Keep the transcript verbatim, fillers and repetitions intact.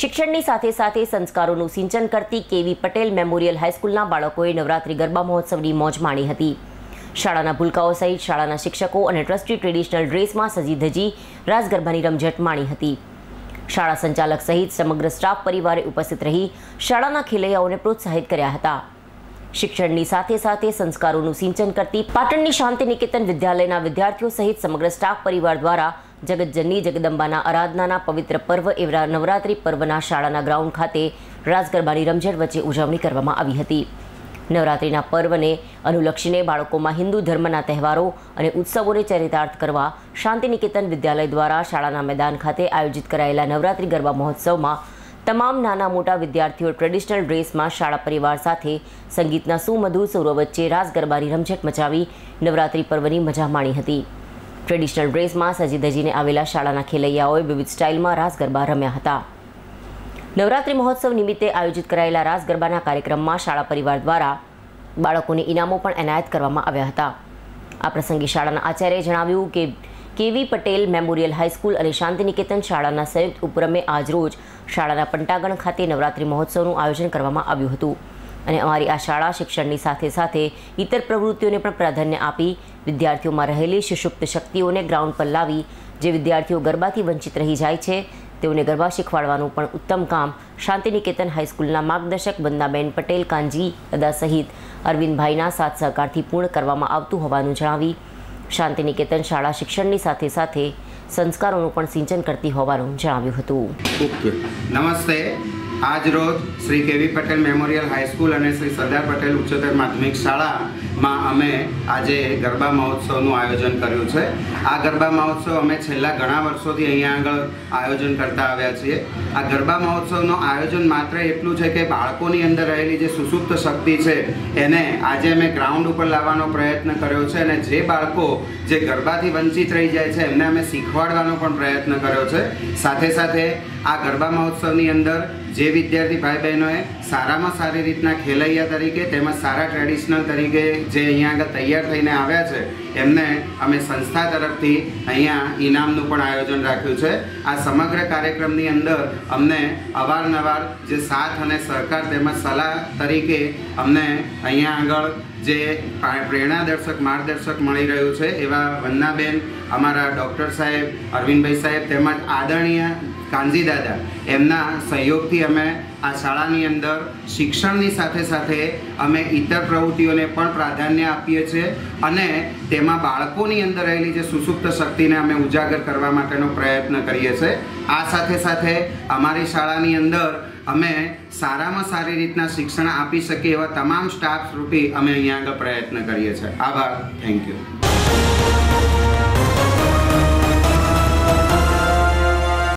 શિક્ષણની સાથે સાથે સંસ્કારોનું સિંચન કરતી કેવી પટેલ મેમોરિયલ હાઈસ્કૂલના બાળકોએ નવરાત્રી ગરબા મહોત્સવની મોજ માણી હતી। શાળાના ભૂલકાઓ સહિત શાળાના શિક્ષકો અને ટ્રસ્ટી ટ્રેડિશનલ ડ્રેસમાં સજી ધજી રાસ ગરબાની રમઝટ માણી હતી। શાળા સંચાલક સહિત સમગ્ર સ્ટાફ પરિવારે ઉપસ્થિત રહી શાળાના ખેલૈયાઓને પ્રોત્સાહિત કર્યા હતા। શિક્ષણની સાથે સાથે સંસ્કારોનું સિંચન કરતી પાટણની શાંતિનિકેતન વિદ્યાલયના વિદ્યાર્થીઓ સહિત સમગ્ર સ્ટાફ પરિવાર દ્વારા जगतजननी जगदंबाना आराधना पवित्र पर्व एवं नवरात्रि पर्वना शाळाना ग्राउंड खाते रास गरबानी रमझट वच्चे उजवणी करवामां आवी हती। नवरात्रिना पर्वने अनुलक्षीने बाळकोमां हिंदू धर्मना तहेवारो अने उत्सवोने चरितार्थ करवा शांतिनिकेतन विद्यालय द्वारा शाळाना मैदान खाते आयोजित करायेला नवरात्रि गरबा महोत्सवमां तमाम नाना मोटा विद्यार्थीओ ट्रेडिशनल ड्रेसमां शाळा परिवार साथे संगीतना सुमधुर स्वरो वच्चे रास गरबानी रमझट मचावी नवरात्रि पर्वनी मजा माणी हती। ट्रेडिशनल ड्रेस में सजी धजीने आवेला शाळाना खेलैयाओए विविध स्टाइल में रास गरबा रम्या हता। नवरात्रि महोत्सव निमित्ते आयोजित करायेला रास गरबाना कार्यक्रम में शाला परिवार द्वारा बाळकोने इनामों पण एनायत करवामां आव्या हता। आ प्रसंगे शाळाना आचार्य जणाव्युं के केवी पटेल मेमोरियल हाईस्कूल अने शांतिनिकेतन शाळाना संयुक्त उपक्रमे आज रोज शाळाना पंटागण खाते नवरात्रि महोत्सवनुं आयोजन करवामां आव्युं हतुं। अने अमारी आ शाला शिक्षणनी साथे साथे इतर प्रवृत्तिओने पण प्राधान्य आपी विद्यार्थीओमां रहेली सुषुप्त शक्तिओने ग्राउंड पर लावी जे विद्यार्थीओ गरबाथी वंचित रही जाय छे तेओने गरबा शीखवाडवानुं पण उत्तम काम शांतिनिकेतन हाईस्कूलना मार्गदर्शक बंदाबेन पटेल कांजी दादा सहित अरविंदभाईना साथ सहकारथी पूर्ण करवामां आवतुं होवानुं जणावी शांतिनिकेतन शाला शिक्षणनी साथे साथे संस्कारोनुं पण सिंचन करती होवानुं जणाव्युं हतुं। नमस्ते। आज रोज Shri KV Patel memorial high school और श्री सरदार पटेल उच्चतर माध्यमिक शाला में अमे आज गरबा महोत्सव आयोजन करूँ। आ गरबा महोत्सव अमे छेल्ला घणा वर्षोथी अहीं आगळ आयोजन करता आव्या छीए। आ गरबा महोत्सव आयोजन मात्र एटलुं छे के बाळकोनी अंदर रहेली जे सुसुप्त शक्ति छे एने आज अमे ग्राउंड पर लाववानो प्रयत्न कर्यो छे अने जे बाळको जे गरबाथी वंचित रही जाय छे एमने अमे शीखवाडवानो पण प्रयत्न कर्यो छे। साथे साथे आ गरबा महोत्सवनी अंदर जे विद्यार्थी भाई बहनों सारा में सारी रीतना खेलैया तरीके तेम सारा ट्रेडिशनल तरीके जे अहीं आगे तैयार थईने आव्या छे एमने अमे संस्था तरफथी अहींया इनामनुं पण आयोजन राख्युं छे। आ समग्र कार्यक्रमनी अंदर अमने अवारनवार जे साथ अने सहकार तेमज सलाह तरीके अमने अहींया आगळ जे प्रेरणादर्शक मार्गदर्शक मळी रह्युं छे एवा वन्नाबेन अमारा डॉक्टर साहेब अरविंदभाई साहेब तेमज आदरणीय कांजी दादा एमना सहयोगथी अमे आ शाळानी अंदर शिक्षणनी साथे साथे अमे इतर प्रवृत्तिओने पण प्राधान्य आपीए छे अने तेमां बाळकोनी अंदर रहेली जे सुसुप्त शक्तिने अमे उजागर करवा माटेनो प्रयत्न करीए छे। आ साथे साथे अमारी शाळानी अंदर अमे सारा में सारी रीतना शिक्षण आपी शकीए एवा तमाम स्टाफ रूपी अमे अहीं आगळ प्रयत्न करीए छे। आभार। Thank you.